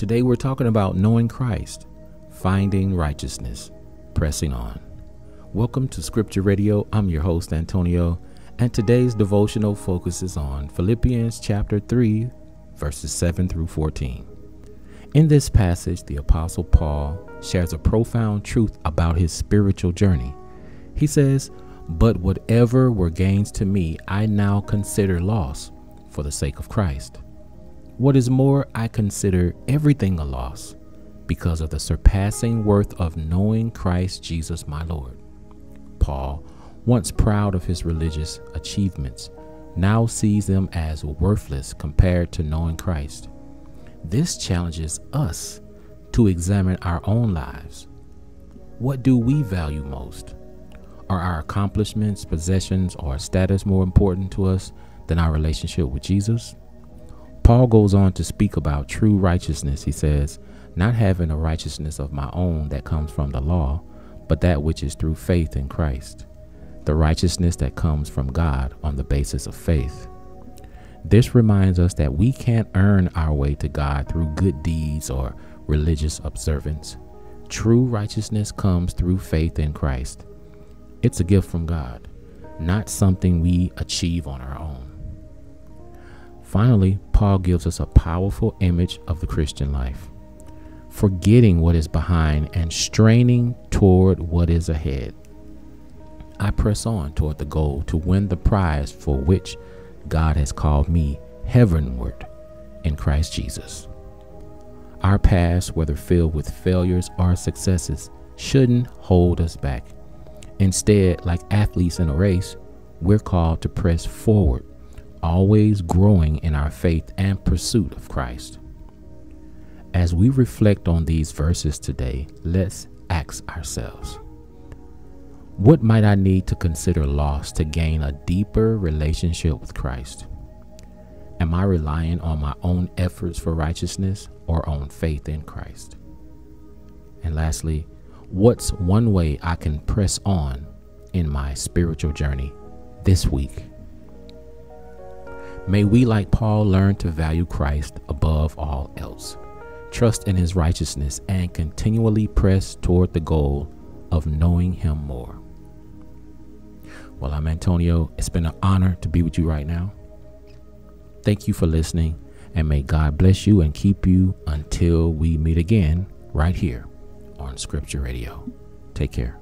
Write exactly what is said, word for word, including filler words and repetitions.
Today we're talking about knowing Christ, finding righteousness, pressing on. Welcome to Scripture Radio. I'm your host, Antonio, and today's devotional focuses on Philippians chapter three, verses seven through fourteen. In this passage, the Apostle Paul shares a profound truth about his spiritual journey. He says, "But whatever were gains to me, I now consider loss for the sake of Christ. What is more, I consider everything a loss because of the surpassing worth of knowing Christ Jesus my Lord." Paul, once proud of his religious achievements, now sees them as worthless compared to knowing Christ. This challenges us to examine our own lives. What do we value most? Are our accomplishments, possessions, or status more important to us than our relationship with Jesus? Paul goes on to speak about true righteousness. He says, "Not having a righteousness of my own that comes from the law, but that which is through faith in Christ, the righteousness that comes from God on the basis of faith." This reminds us that we can't earn our way to God through good deeds or religious observance. True righteousness comes through faith in Christ. It's a gift from God, not something we achieve on our own. Finally, Paul gives us a powerful image of the Christian life, forgetting what is behind and straining toward what is ahead. I press on toward the goal to win the prize for which God has called me heavenward in Christ Jesus. Our past, whether filled with failures or successes, shouldn't hold us back. Instead, like athletes in a race, we're called to press forward, always growing in our faith and pursuit of Christ. As we reflect on these verses today, let's ask ourselves, what might I need to consider loss to gain a deeper relationship with Christ? Am I relying on my own efforts for righteousness or on faith in Christ? And lastly, what's one way I can press on in my spiritual journey this week? May we, like Paul, learn to value Christ above all else, trust in his righteousness, and continually press toward the goal of knowing him more. Well, I'm Antonio. It's been an honor to be with you right now. Thank you for listening, and may God bless you and keep you until we meet again right here on Scripture Radio. Take care.